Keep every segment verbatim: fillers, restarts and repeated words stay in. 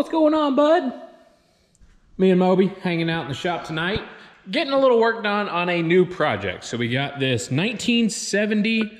what's going on, bud? Me and Moby hanging out in the shop tonight, getting a little work done on a new project. So we got this nineteen seventy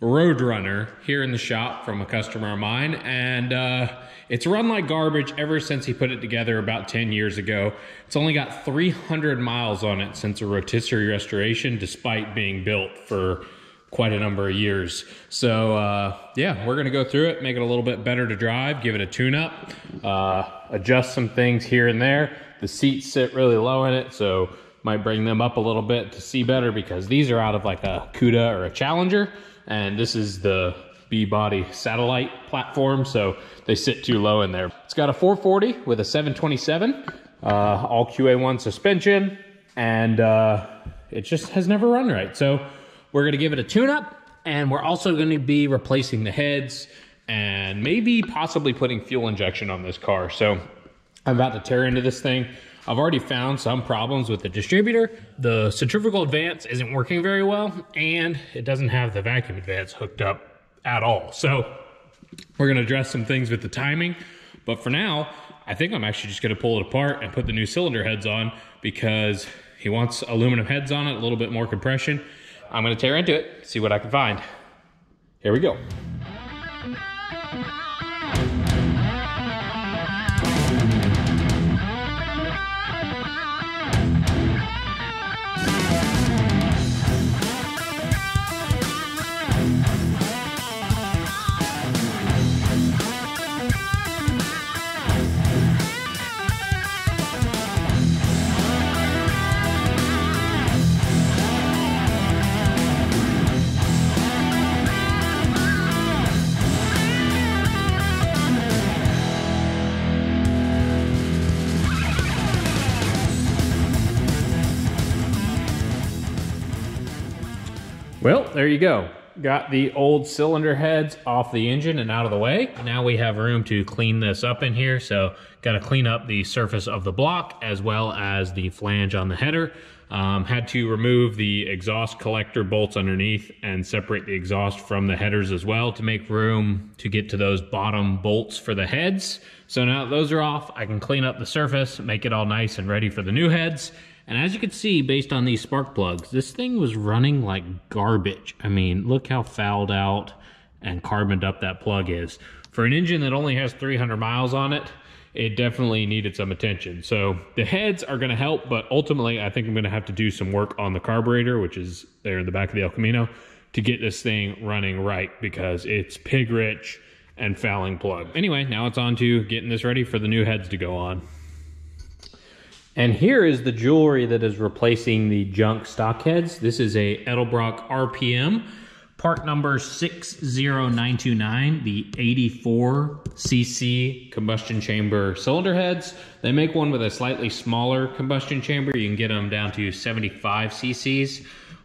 Road Runner here in the shop from a customer of mine, and uh, it's run like garbage ever since he put it together about ten years ago. It's only got three hundred miles on it since a rotisserie restoration, despite being built for quite a number of years. So uh, yeah, we're gonna go through it, make it a little bit better to drive, give it a tune-up, uh, adjust some things here and there. The seats sit really low in it, so might bring them up a little bit to see better, because these are out of like a Cuda or a Challenger, and this is the B-body Satellite platform, so they sit too low in there. It's got a four forty with a seven twenty-seven, uh, all Q A one suspension, and uh, it just has never run right. So we're gonna give it a tune-up, and we're also gonna be replacing the heads and maybe possibly putting fuel injection on this car. So I'm about to tear into this thing. I've already found some problems with the distributor. The centrifugal advance isn't working very well, and it doesn't have the vacuum advance hooked up at all. So we're gonna address some things with the timing, but for now, I think I'm actually just gonna pull it apart and put the new cylinder heads on, because he wants aluminum heads on it, a little bit more compression. I'm gonna tear into it, see what I can find. Here we go. Well, there you go. Got the old cylinder heads off the engine and out of the way. Now we have room to clean this up in here. So got to clean up the surface of the block as well as the flange on the header. Um, had to remove the exhaust collector bolts underneath and separate the exhaust from the headers as well to make room to get to those bottom bolts for the heads. So now that those are off, I can clean up the surface, make it all nice and ready for the new heads. And as you can see, based on these spark plugs, this thing was running like garbage. I mean, look how fouled out and carboned up that plug is. For an engine that only has three hundred miles on it, it definitely needed some attention. So the heads are gonna help, but ultimately I think I'm gonna have to do some work on the carburetor, which is there in the back of the El Camino, to get this thing running right, because it's pig rich and fouling plug. Anyway, now it's on to getting this ready for the new heads to go on. And here is the jewelry that is replacing the junk stock heads. This is a Edelbrock R P M, part number six zero nine two nine, the eighty-four C C combustion chamber cylinder heads. They make one with a slightly smaller combustion chamber. You can get them down to seventy-five C Cs,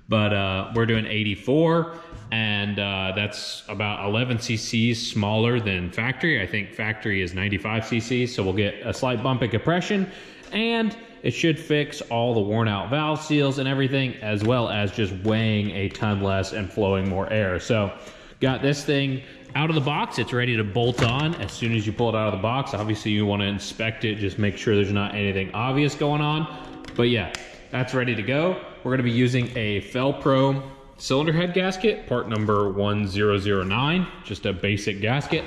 but uh, we're doing eighty-four, and uh, that's about eleven C Cs smaller than factory. I think factory is ninety-five C Cs, so we'll get a slight bump in compression. And it should fix all the worn out valve seals and everything, as well as just weighing a ton less and flowing more air. So got this thing out of the box. It's ready to bolt on as soon as you pull it out of the box. Obviously you want to inspect it, just make sure there's not anything obvious going on. But yeah, that's ready to go. We're going to be using a Fel-Pro cylinder head gasket, part number one zero zero nine, just a basic gasket.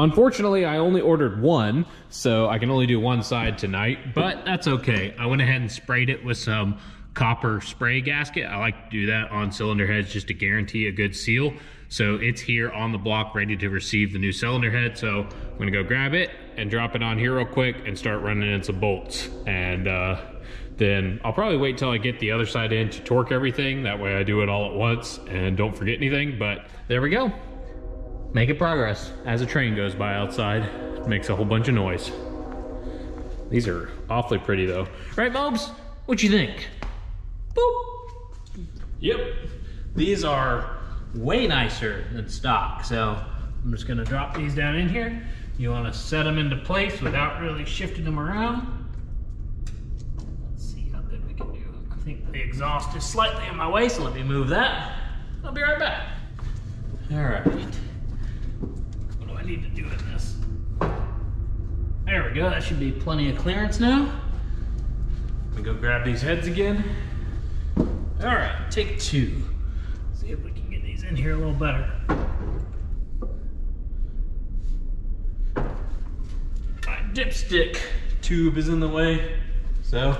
Unfortunately, I only ordered one, so I can only do one side tonight, but that's okay. I went ahead and sprayed it with some copper spray gasket. I like to do that on cylinder heads just to guarantee a good seal. So it's here on the block, ready to receive the new cylinder head. So I'm gonna go grab it and drop it on here real quick and start running in some bolts. And uh, then I'll probably wait till I get the other side in to torque everything. That way I do it all at once and don't forget anything, but there we go. Making progress as a train goes by outside. It makes a whole bunch of noise. These are awfully pretty though. Right, Mobs? What you think? Boop. Yep. These are way nicer than stock. So I'm just gonna drop these down in here. You wanna set them into place without really shifting them around. Let's see how good we can do. I think the exhaust is slightly in my way, so let me move that. I'll be right back. All right. Need to do in this. There we go. There we go, that should be plenty of clearance now. Let me go grab these heads again. All right, take two. Let's see if we can get these in here a little better. My dipstick tube is in the way, so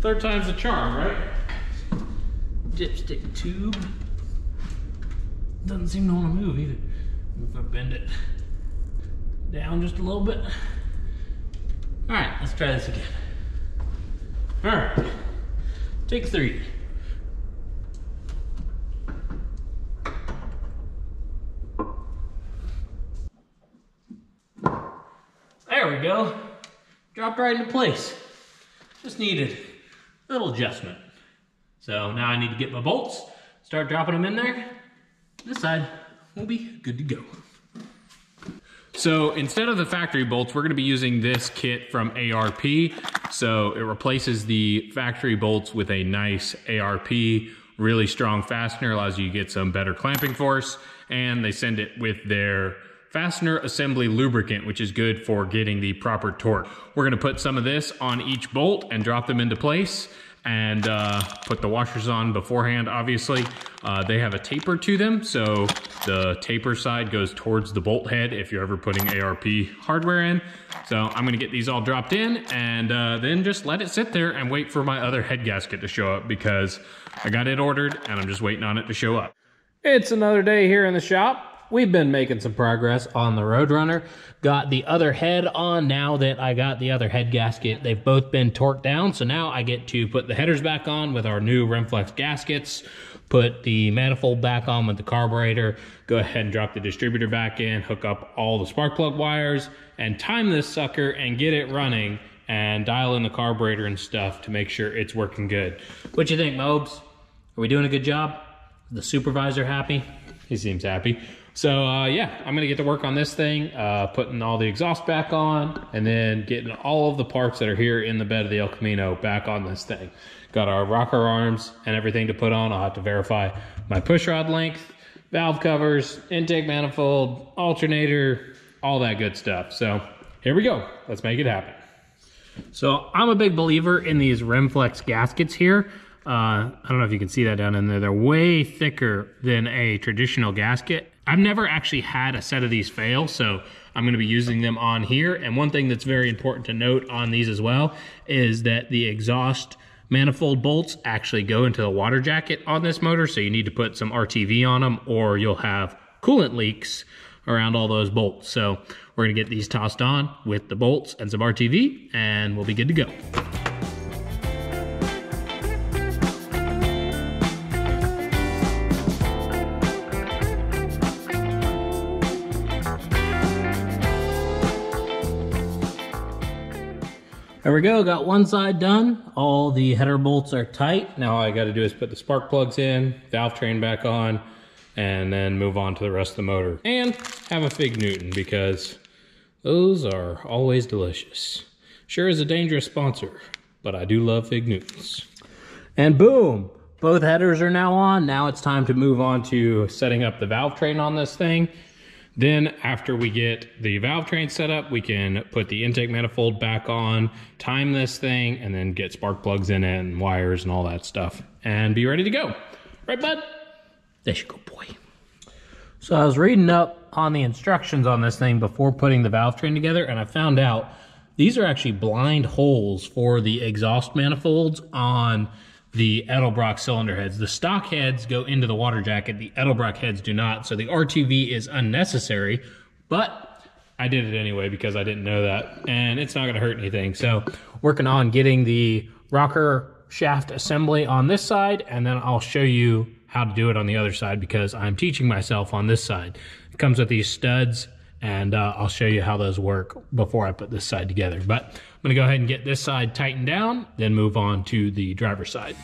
third time's the charm, right? Dipstick tube doesn't seem to want to move either. If I bend it down just a little bit. All right, let's try this again. All right, take three. There we go. Dropped right into place. Just needed a little adjustment. So now I need to get my bolts, start dropping them in there. This side will be good to go. So instead of the factory bolts, we're gonna be using this kit from A R P. So it replaces the factory bolts with a nice A R P, really strong fastener, allows you to get some better clamping force, and they send it with their fastener assembly lubricant, which is good for getting the proper torque. We're gonna put some of this on each bolt and drop them into place, and uh, put the washers on beforehand, obviously. Uh, they have a taper to them, so the taper side goes towards the bolt head if you're ever putting A R P hardware in. So I'm gonna get these all dropped in and uh, then just let it sit there and wait for my other head gasket to show up, because I got it ordered and I'm just waiting on it to show up. It's another day here in the shop. We've been making some progress on the Road Runner. Got the other head on now that I got the other head gasket. They've both been torqued down, so now I get to put the headers back on with our new Remflex gaskets, put the manifold back on with the carburetor, go ahead and drop the distributor back in, hook up all the spark plug wires, and time this sucker and get it running and dial in the carburetor and stuff to make sure it's working good. What you think, Mobes? Are we doing a good job? Is the supervisor happy? He seems happy. So uh, yeah, I'm gonna get to work on this thing, uh, putting all the exhaust back on, and then getting all of the parts that are here in the bed of the El Camino back on this thing. Got our rocker arms and everything to put on. I'll have to verify my pushrod length, valve covers, intake manifold, alternator, all that good stuff. So here we go, let's make it happen. So I'm a big believer in these Remflex gaskets here. Uh, I don't know if you can see that down in there. They're way thicker than a traditional gasket. I've never actually had a set of these fail, so I'm gonna be using them on here. And one thing that's very important to note on these as well is that the exhaust manifold bolts actually go into the water jacket on this motor, so you need to put some R T V on them or you'll have coolant leaks around all those bolts. So we're gonna get these tossed on with the bolts and some R T V, and we'll be good to go. There we go, got one side done. All the header bolts are tight. Now all I gotta do is put the spark plugs in, valve train back on, and then move on to the rest of the motor. And have a fig Newton, because those are always delicious. Sure is a dangerous sponsor, but I do love fig Newtons. And boom, both headers are now on. Now it's time to move on to setting up the valve train on this thing. Then after we get the valve train set up, we can put the intake manifold back on, time this thing, and then get spark plugs in it and wires and all that stuff, and be ready to go. Right, bud? That's your good boy. So I was reading up on the instructions on this thing before putting the valve train together, and I found out these are actually blind holes for the exhaust manifolds on the Edelbrock cylinder heads. The stock heads go into the water jacket, the Edelbrock heads do not, so the R T V is unnecessary, but I did it anyway because I didn't know that, and it's not gonna hurt anything. So working on getting the rocker shaft assembly on this side, and then I'll show you how to do it on the other side, because I'm teaching myself on this side. It comes with these studs, and uh, I'll show you how those work before I put this side together. But I'm gonna go ahead and get this side tightened down, then move on to the driver's side.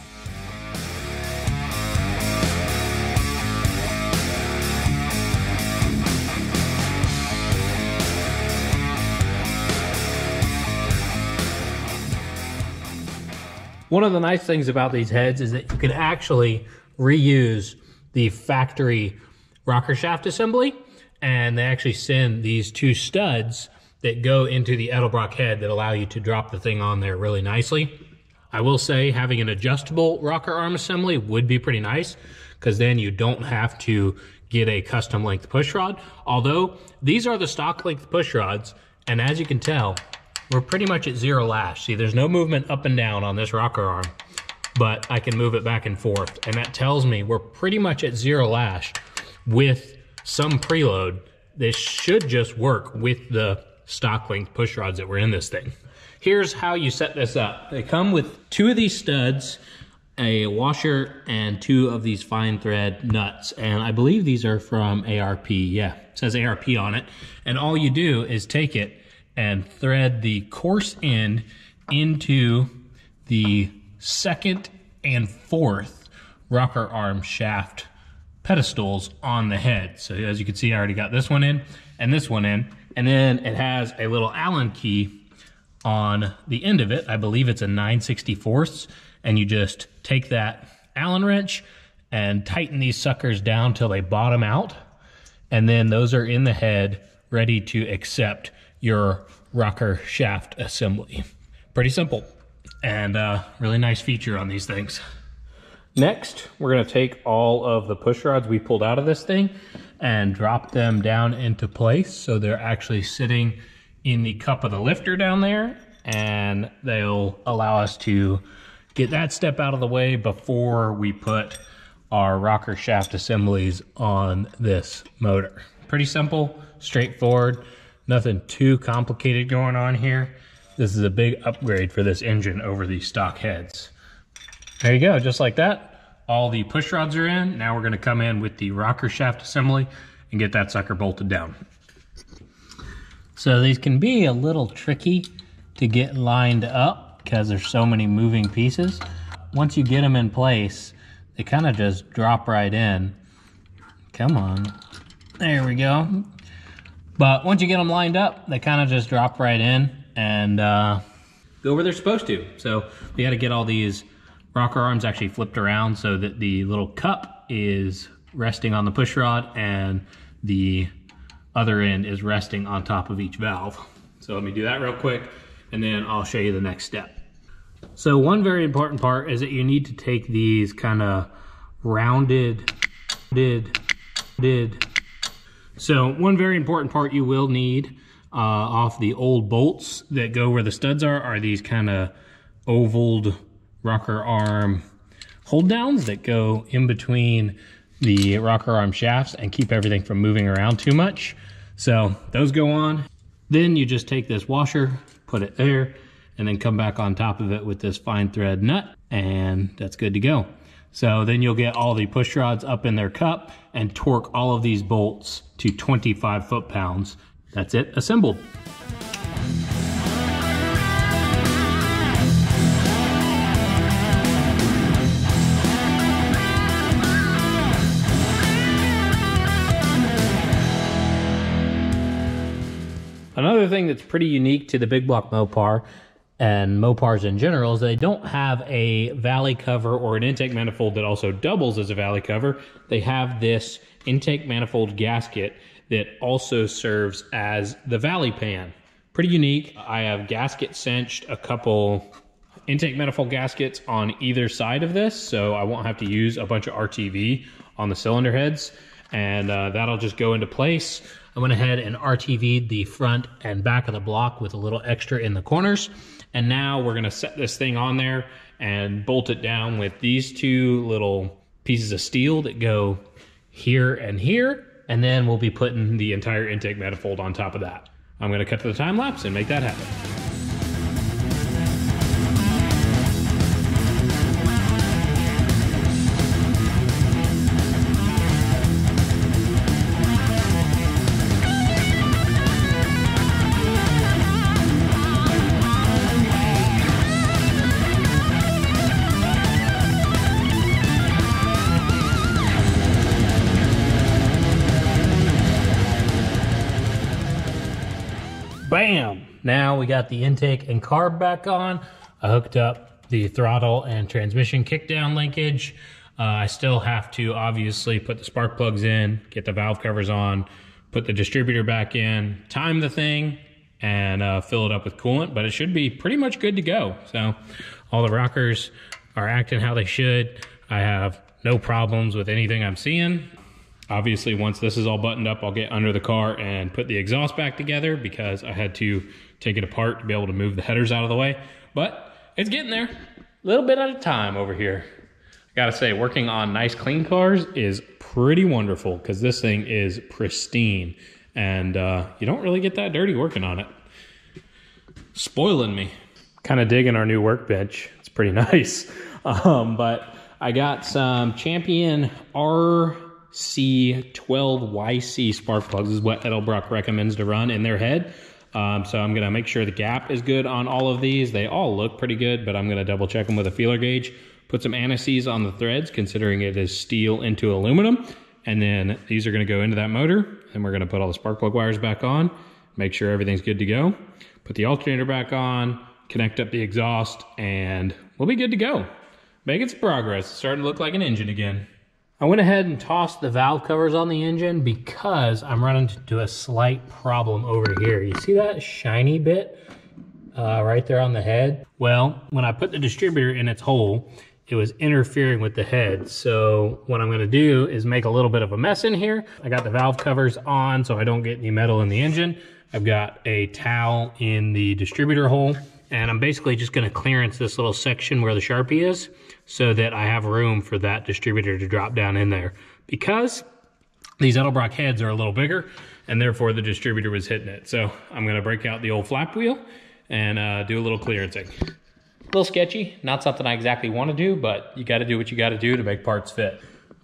One of the nice things about these heads is that you can actually reuse the factory rocker shaft assembly, and they actually send these two studs that go into the Edelbrock head that allow you to drop the thing on there really nicely. I will say having an adjustable rocker arm assembly would be pretty nice, because then you don't have to get a custom length push rod. Although these are the stock length push rods, and as you can tell, we're pretty much at zero lash. See, there's no movement up and down on this rocker arm, but I can move it back and forth. And that tells me we're pretty much at zero lash with some preload. This should just work with the stock length push rods that were in this thing. Here's how you set this up. They come with two of these studs, a washer, and two of these fine thread nuts. And I believe these are from A R P. Yeah, it says A R P on it. And all you do is take it and thread the coarse end into the second and fourth rocker arm shaft pedestals on the head. So as you can see, I already got this one in and this one in, and then it has a little Allen key on the end of it. I believe it's a nine sixty-fourths, and you just take that Allen wrench and tighten these suckers down till they bottom out, and then those are in the head ready to accept your rocker shaft assembly. Pretty simple, and uh, really nice feature on these things. Next, we're gonna take all of the push rods we pulled out of this thing and drop them down into place so they're actually sitting in the cup of the lifter down there, and they'll allow us to get that step out of the way before we put our rocker shaft assemblies on this motor. Pretty simple, straightforward, nothing too complicated going on here. This is a big upgrade for this engine over the stock heads. There you go, just like that. All the push rods are in. Now we're gonna come in with the rocker shaft assembly and get that sucker bolted down. So these can be a little tricky to get lined up because there's so many moving pieces. Once you get them in place, they kind of just drop right in. Come on, there we go. But once you get them lined up, they kind of just drop right in and uh, go where they're supposed to. So we gotta get all these rocker arms actually flipped around so that the little cup is resting on the push rod and the other end is resting on top of each valve. So let me do that real quick, and then I'll show you the next step. So one very important part is that you need to take these kind of rounded, did, did. So one very important part you will need uh, off the old bolts that go where the studs are are these kind of ovaled rocker arm hold downs that go in between the rocker arm shafts and keep everything from moving around too much. So those go on. Then you just take this washer, put it there, and then come back on top of it with this fine thread nut, and that's good to go. So then you'll get all the push rods up in their cup and torque all of these bolts to twenty-five foot-pounds. That's it, assembled. Another thing that's pretty unique to the big block Mopar and Mopars in general is they don't have a valley cover or an intake manifold that also doubles as a valley cover. They have this intake manifold gasket that also serves as the valley pan. Pretty unique. I have gasket cinched a couple intake manifold gaskets on either side of this, so I won't have to use a bunch of R T V on the cylinder heads, and uh, that'll just go into place. I went ahead and R T V'd the front and back of the block with a little extra in the corners. And now we're gonna set this thing on there and bolt it down with these two little pieces of steel that go here and here. And then we'll be putting the entire intake manifold on top of that. I'm gonna cut to the time lapse and make that happen. Bam! Now we got the intake and carb back on. I hooked up the throttle and transmission kickdown linkage. Uh, I still have to obviously put the spark plugs in, get the valve covers on, put the distributor back in, time the thing, and uh, fill it up with coolant, but it should be pretty much good to go. So all the rockers are acting how they should. I have no problems with anything I'm seeing. Obviously, once this is all buttoned up, I'll get under the car and put the exhaust back together because I had to take it apart to be able to move the headers out of the way. But it's getting there, a little bit at a time over here. I gotta say, working on nice clean cars is pretty wonderful because this thing is pristine, and uh, you don't really get that dirty working on it. Spoiling me. Kind of digging our new workbench. It's pretty nice. Um, but I got some Champion R C twelve Y C spark plugs, is what Edelbrock recommends to run in their head. Um, so I'm gonna make sure the gap is good on all of these. They all look pretty good, but I'm gonna double check them with a feeler gauge. Put some anti-seize on the threads, considering it is steel into aluminum. And then these are gonna go into that motor, and we're gonna put all the spark plug wires back on, make sure everything's good to go. Put the alternator back on, connect up the exhaust, and we'll be good to go. Making some progress. It's starting to look like an engine again. I went ahead and tossed the valve covers on the engine because I'm running into a slight problem over here. You see that shiny bit uh, right there on the head? Well, when I put the distributor in its hole, it was interfering with the head. So what I'm gonna do is make a little bit of a mess in here. I got the valve covers on so I don't get any metal in the engine. I've got a towel in the distributor hole, and I'm basically just gonna clearance this little section where the Sharpie is so that I have room for that distributor to drop down in there, because these Edelbrock heads are a little bigger and therefore the distributor was hitting it. So I'm gonna break out the old flap wheel and uh, do a little clearancing. A little sketchy, not something I exactly wanna do, but you gotta do what you gotta do to make parts fit.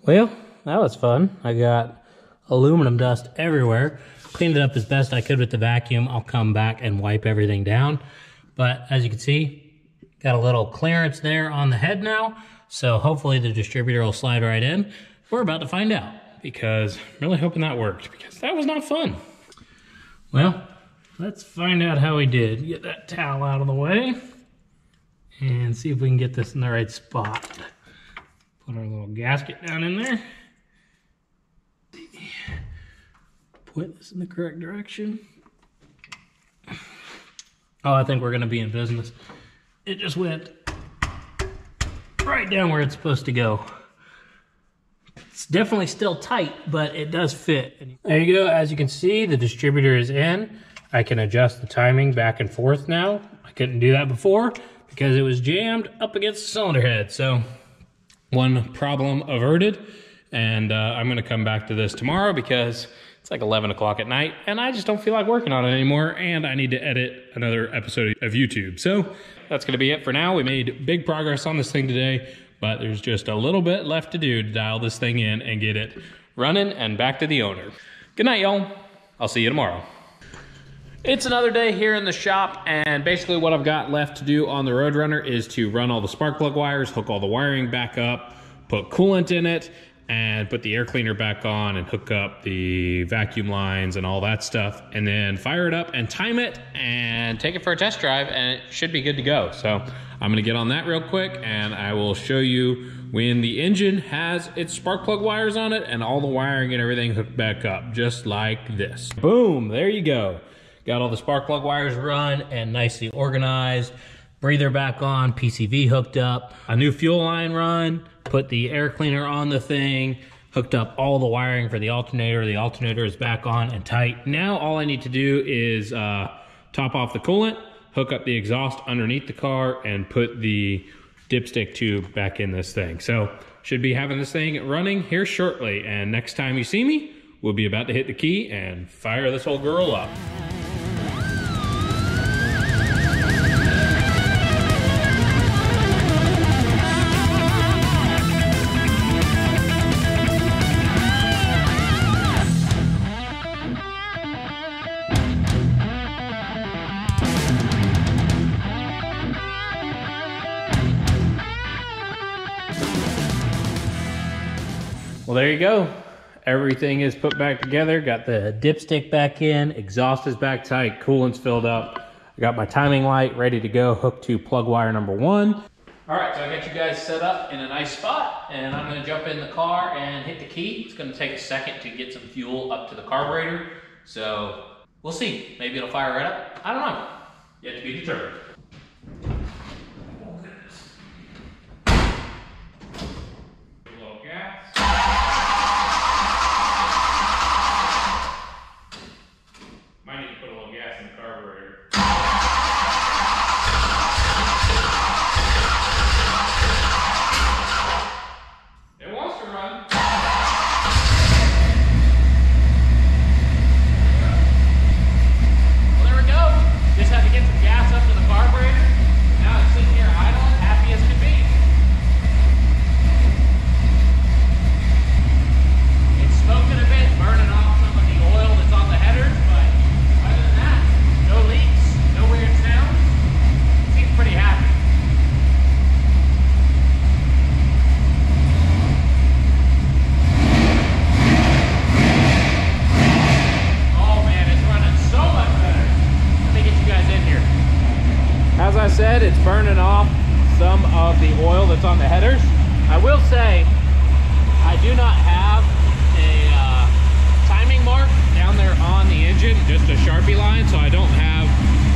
Well, that was fun. I got aluminum dust everywhere. Cleaned it up as best I could with the vacuum. I'll come back and wipe everything down. But as you can see, got a little clearance there on the head now. So hopefully the distributor will slide right in. We're about to find out, because I'm really hoping that worked, because that was not fun. Well, let's find out how we did. Get that towel out of the way and see if we can get this in the right spot. Put our little gasket down in there. Point this in the correct direction. Oh, I think we're gonna be in business. It just went right down where it's supposed to go. It's definitely still tight, but it does fit. There you go. As you can see, the distributor is in. I can adjust the timing back and forth now. I couldn't do that before because it was jammed up against the cylinder head. So one problem averted. And uh, I'm gonna come back to this tomorrow because it's like eleven o'clock at night and I just don't feel like working on it anymore, and I need to edit another episode of YouTube. So that's gonna be it for now. We made big progress on this thing today, but there's just a little bit left to do to dial this thing in and get it running and back to the owner. Good night, y'all. I'll see you tomorrow. It's another day here in the shop, and basically what I've got left to do on the Road Runner is to run all the spark plug wires, hook all the wiring back up, put coolant in it, and put the air cleaner back on and hook up the vacuum lines and all that stuff, and then fire it up and time it and take it for a test drive, and it should be good to go. So I'm gonna get on that real quick, and I will show you when the engine has its spark plug wires on it and all the wiring and everything hooked back up, just like this. Boom, there you go. Got all the spark plug wires run and nicely organized. Breather back on, P C V hooked up, a new fuel line run, put the air cleaner on the thing, hooked up all the wiring for the alternator. The alternator is back on and tight. Now all I need to do is uh, top off the coolant, hook up the exhaust underneath the car, and put the dipstick tube back in this thing. So should be having this thing running here shortly. And next time you see me, we'll be about to hit the key and fire this whole girl up. Well, there you go. Everything is put back together. Got the dipstick back in, exhaust is back tight, coolant's filled up. I got my timing light ready to go, hooked to plug wire number one. All right, so I got you guys set up in a nice spot, and I'm gonna jump in the car and hit the key. It's gonna take a second to get some fuel up to the carburetor. So We'll see. Maybe it'll fire right up. I don't know. Yet to be determined. It's burning off some of the oil that's on the headers. I will say I do not have a uh, timing mark down there on the engine, just a Sharpie line, so I don't have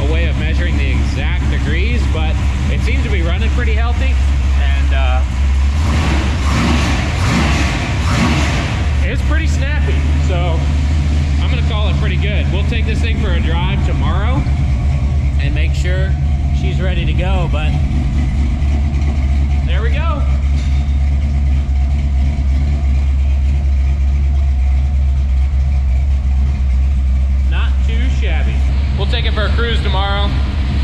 a way of measuring the exact degrees, but it seems to be running pretty healthy, and uh, it's pretty snappy, so I'm gonna call it pretty good. We'll take this thing for a drive tomorrow and make sure she's ready to go, but there we go. Not too shabby. We'll take it for a cruise tomorrow,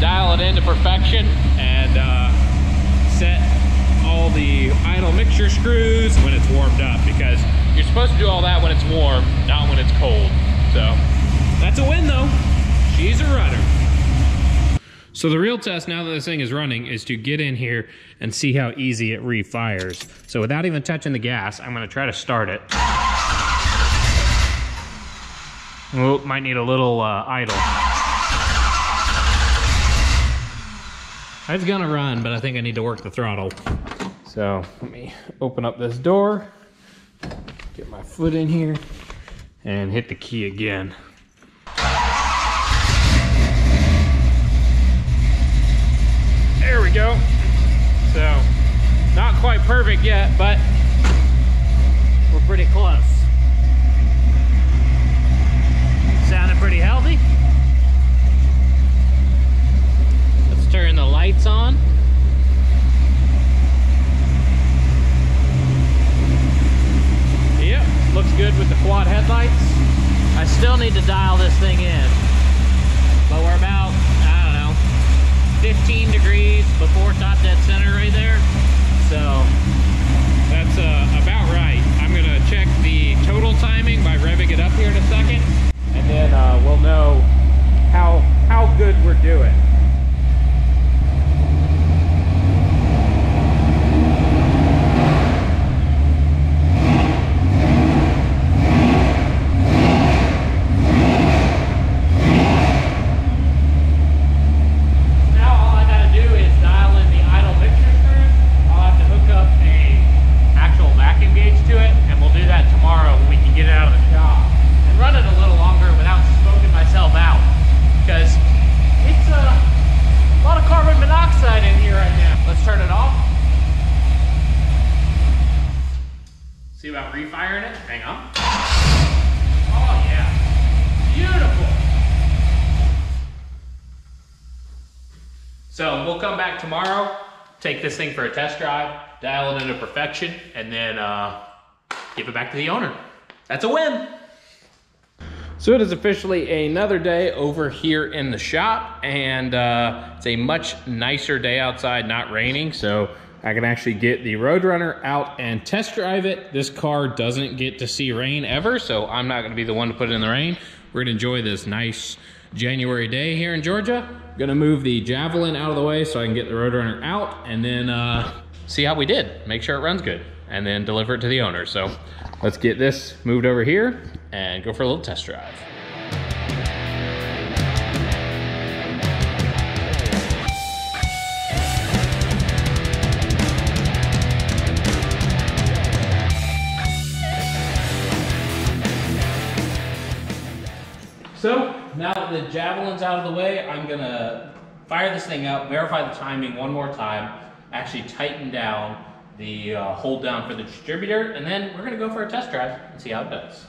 dial it into perfection, and uh, set all the idle mixture screws when it's warmed up, because you're supposed to do all that when it's warm, not when it's cold. So that's a win though. She's a runner. So the real test, now that this thing is running, is to get in here and see how easy it refires. So without even touching the gas, I'm gonna try to start it. Oh, might need a little uh, idle. It's gonna run, but I think I need to work the throttle. So let me open up this door, get my foot in here, and hit the key again. There we go. So, not quite perfect yet, but we're pretty close. Sounding pretty healthy. Let's turn the lights on. Yep, looks good with the quad headlights. I still need to dial this thing in, but we're about fifteen degrees before top dead center right there, so that's uh, about right. I'm gonna check the total timing by revving it up here in a second, and then uh, we'll know how how good we're doing. So we'll come back tomorrow, take this thing for a test drive, dial it into perfection, and then uh, give it back to the owner. That's a win. So it is officially another day over here in the shop, and uh, it's a much nicer day outside, not raining, so I can actually get the Road Runner out and test drive it. This car doesn't get to see rain ever, so I'm not gonna be the one to put it in the rain. We're gonna enjoy this nice January day here in Georgia. I'm gonna move the Javelin out of the way so I can get the Road Runner out, and then uh, see how we did, make sure it runs good, and then deliver it to the owner. So let's get this moved over here and go for a little test drive. So now now the Javelin's out of the way, I'm gonna fire this thing up, verify the timing one more time, actually tighten down the uh, hold down for the distributor, and then we're gonna go for a test drive and see how it does.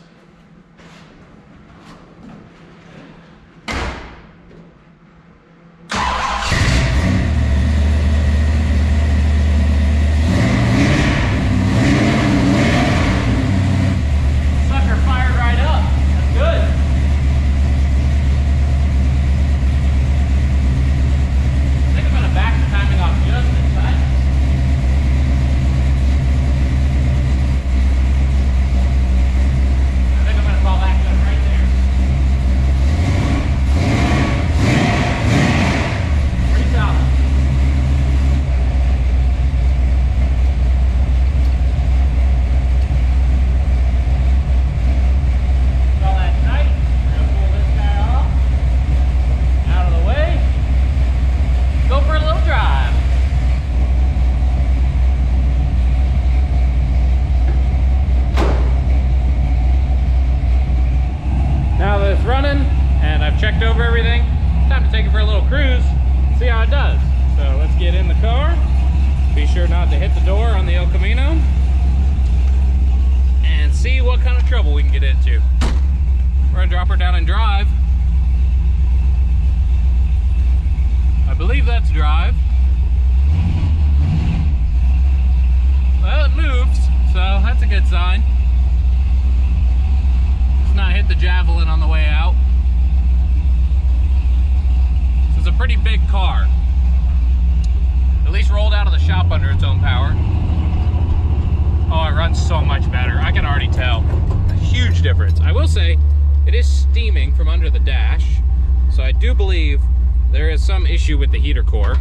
With the heater core,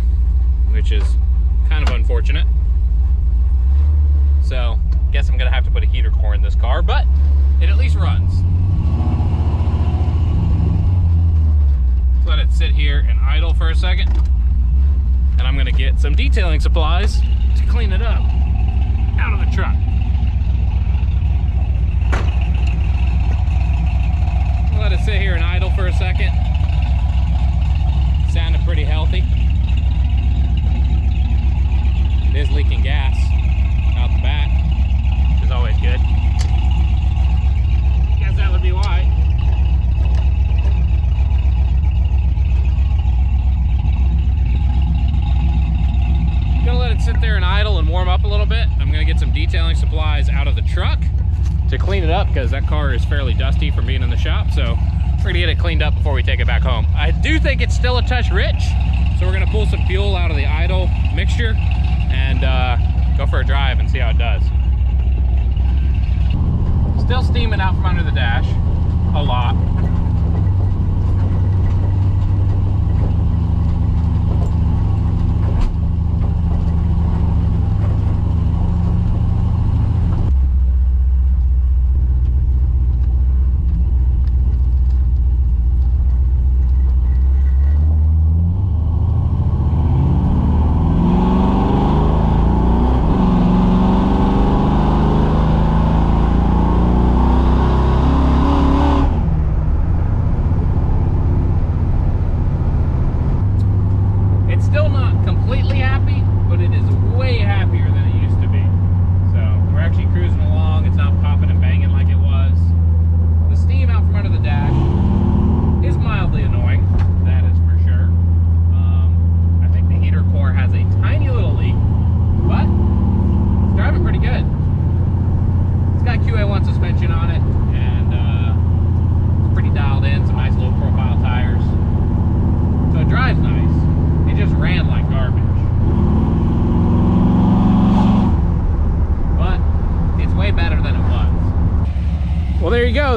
which is kind of unfortunate. So, guess I'm gonna have to put a heater core in this car, but it at least runs. Let's let it sit here and idle for a second, and I'm gonna get some detailing supplies to clean it up out of the truck. Let it sit here and idle for a second. Sounded pretty healthy. It is leaking gas out the back, which is always good. I guess that would be why. I'm gonna let it sit there and idle and warm up a little bit. I'm gonna get some detailing supplies out of the truck to clean it up because that car is fairly dusty from being in the shop, so we're gonna get it cleaned up before we take it back home. I do think it's still a touch rich, so we're gonna pull some fuel out of the idle mixture and uh, go for a drive and see how it does. Still steaming out from under the dash a lot.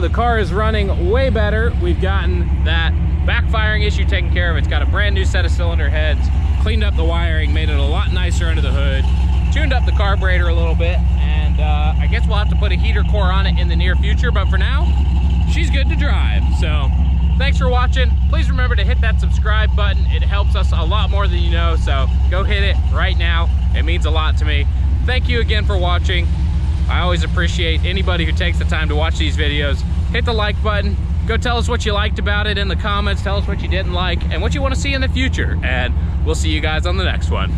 The car is running way better. We've gotten that backfiring issue taken care of. It's got a brand new set of cylinder heads, cleaned up the wiring, made it a lot nicer under the hood, tuned up the carburetor a little bit, and uh, I guess we'll have to put a heater core on it in the near future, but for now, she's good to drive. So thanks for watching. Please remember to hit that subscribe button. It helps us a lot more than you know, so go hit it right now. It means a lot to me. Thank you again for watching. I always appreciate anybody who takes the time to watch these videos. Hit the like button, Go tell us what you liked about it in the comments. Tell us what you didn't like and what you want to see in the future. And we'll see you guys on the next one.